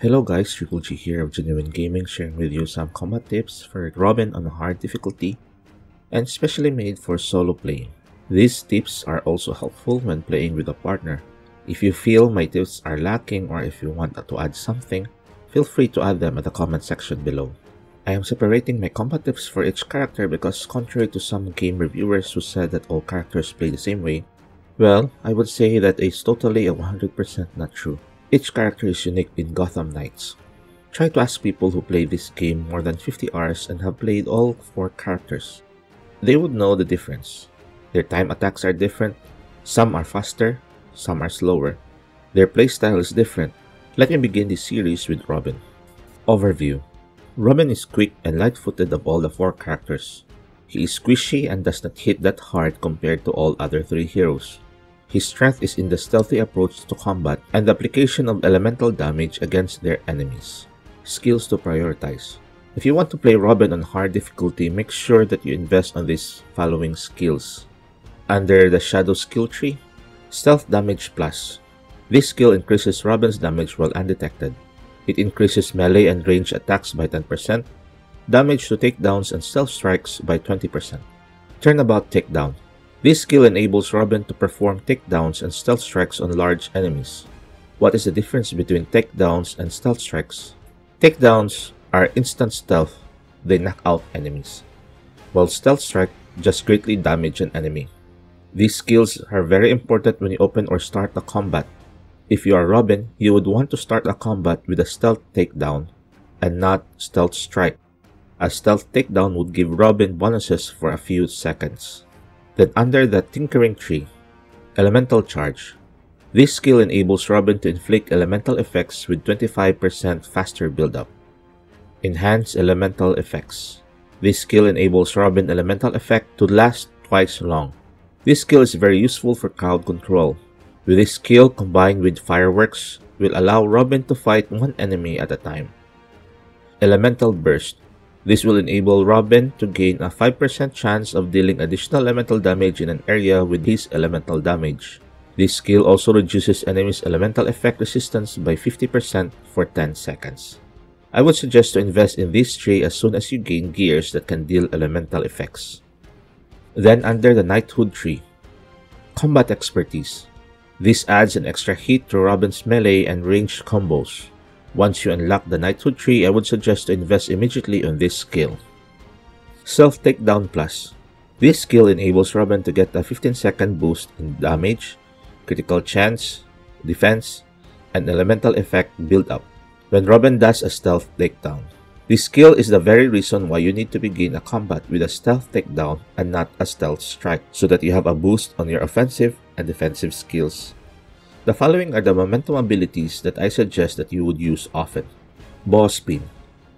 Hello guys, Triple G here of Genuine Gaming, sharing with you some combat tips for Robin on hard difficulty and specially made for solo playing. These tips are also helpful when playing with a partner. If you feel my tips are lacking or if you want to add something, feel free to add them at the comment section below. I am separating my combat tips for each character because contrary to some game reviewers who said that all characters play the same way, well, I would say that is totally 100% not true. Each character is unique in Gotham Knights. Try to ask people who play this game more than 50 hours and have played all 4 characters. They would know the difference. Their time attacks are different, some are faster, some are slower. Their playstyle is different. Let me begin this series with Robin. Overview. Robin is quick and light-footed of all the 4 characters. He is squishy and does not hit that hard compared to all other 3 heroes. His strength is in the stealthy approach to combat and the application of elemental damage against their enemies. Skills to prioritize. If you want to play Robin on hard difficulty, make sure that you invest on these following skills. Under the Shadow Skill Tree, Stealth Damage Plus. This skill increases Robin's damage while undetected. It increases melee and range attacks by 10%, damage to takedowns and stealth strikes by 20%. Turnabout Takedown. This skill enables Robin to perform takedowns and stealth strikes on large enemies. What is the difference between takedowns and stealth strikes? Takedowns are instant stealth, they knock out enemies, while stealth strike just greatly damage an enemy. These skills are very important when you open or start a combat. If you are Robin, you would want to start a combat with a stealth takedown and not stealth strike. A stealth takedown would give Robin bonuses for a few seconds. Then under the Tinkering Tree, Elemental Charge. This skill enables Robin to inflict elemental effects with 25% faster buildup. Enhanced Elemental Effects. This skill enables Robin elemental effect to last twice long. This skill is very useful for crowd control. With this skill combined with Fireworks, will allow Robin to fight one enemy at a time. Elemental Burst. This will enable Robin to gain a 5% chance of dealing additional elemental damage in an area with his elemental damage. This skill also reduces enemies' elemental effect resistance by 50% for 10 seconds. I would suggest to invest in this tree as soon as you gain gears that can deal elemental effects. Then under the Knighthood tree, Combat Expertise. This adds an extra hit to Robin's melee and ranged combos. Once you unlock the Knighthood tree, I would suggest to invest immediately on this skill. Stealth Takedown Plus. This skill enables Robin to get a 15-second boost in damage, critical chance, defense, and elemental effect build-up when Robin does a stealth takedown. This skill is the very reason why you need to begin a combat with a stealth takedown and not a stealth strike, so that you have a boost on your offensive and defensive skills. The following are the momentum abilities that I suggest that you would use often. Bo Spin.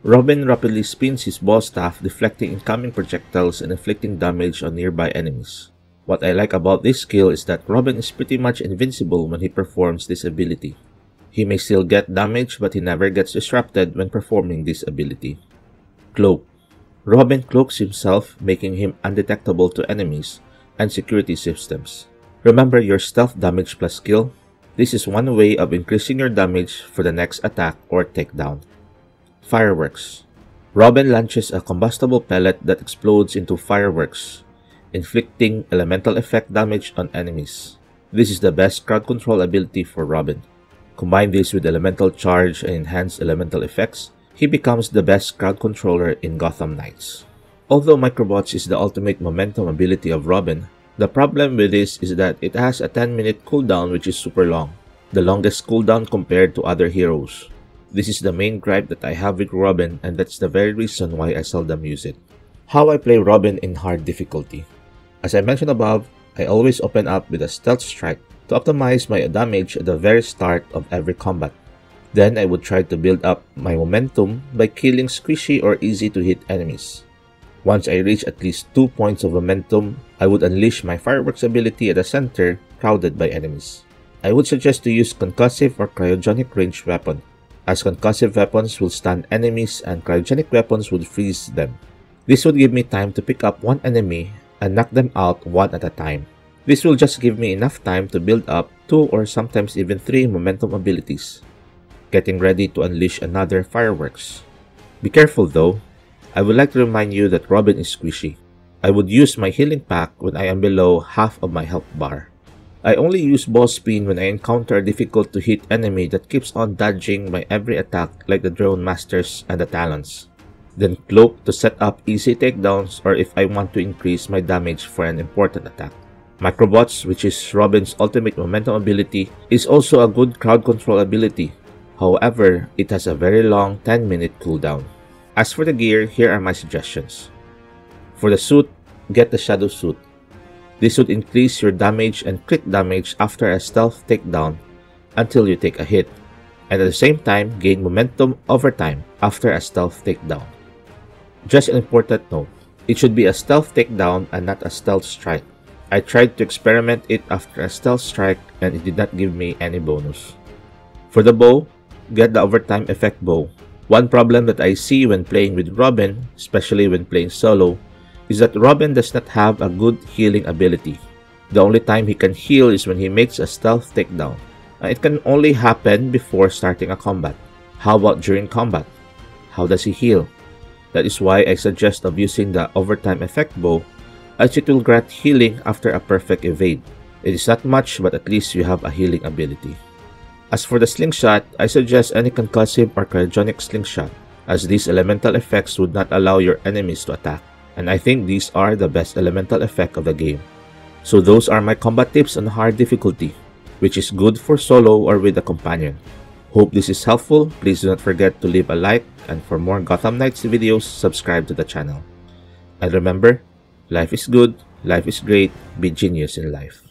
Robin rapidly spins his Bo Staff, deflecting incoming projectiles and inflicting damage on nearby enemies. What I like about this skill is that Robin is pretty much invincible when he performs this ability. He may still get damage, but he never gets disrupted when performing this ability. Cloak. Robin cloaks himself, making him undetectable to enemies and security systems. Remember your Stealth Damage Plus skill? This is one way of increasing your damage for the next attack or takedown. Fireworks. Robin launches a combustible pellet that explodes into fireworks, inflicting elemental effect damage on enemies. This is the best crowd control ability for Robin. Combine this with Elemental Charge and Enhanced Elemental Effects, he becomes the best crowd controller in Gotham Knights. Although Microbots is the ultimate momentum ability of Robin, the problem with this is that it has a 10-minute cooldown, which is super long, the longest cooldown compared to other heroes. This is the main gripe that I have with Robin, and that's the very reason why I seldom use it. How I play Robin in hard difficulty. As I mentioned above, I always open up with a stealth strike to optimize my damage at the very start of every combat. Then I would try to build up my momentum by killing squishy or easy to hit enemies. Once I reach at least 2 points of momentum, I would unleash my Fireworks ability at a center crowded by enemies. I would suggest to use concussive or cryogenic ranged weapon, as concussive weapons will stun enemies and cryogenic weapons would freeze them. This would give me time to pick up one enemy and knock them out one at a time. This will just give me enough time to build up 2 or sometimes even 3 momentum abilities. getting ready to unleash another Fireworks. Be careful though, I would like to remind you that Robin is squishy. I would use my healing pack when I am below half of my health bar. I only use Ball Spin when I encounter a difficult to hit enemy that keeps on dodging my every attack like the Drone Masters and the Talons. Then Cloak to set up easy takedowns or if I want to increase my damage for an important attack. Microbots, which is Robin's ultimate momentum ability, is also a good crowd control ability. However, it has a very long 10-minute cooldown. As for the gear, here are my suggestions. For the suit, get the Shadow Suit. This would increase your damage and crit damage after a stealth takedown until you take a hit, and at the same time gain momentum over time after a stealth takedown. Just an important note, it should be a stealth takedown and not a stealth strike. I tried to experiment it after a stealth strike and it did not give me any bonus. For the bow, get the overtime effect bow. One problem that I see when playing with Robin, especially when playing solo, is that Robin does not have a good healing ability. The only time he can heal is when he makes a stealth takedown. It can only happen before starting a combat. How about during combat? How does he heal? That is why I suggest of using the overtime effect bow, as it will grant healing after a perfect evade. It is not much, but at least you have a healing ability. As for the slingshot, I suggest any concussive or cryogenic slingshot, as these elemental effects would not allow your enemies to attack, and I think these are the best elemental effect of the game. So those are my combat tips on hard difficulty, which is good for solo or with a companion. Hope this is helpful. Please do not forget to leave a like, and for more Gotham Knights videos, subscribe to the channel. And remember, life is good, life is great, be genius in life.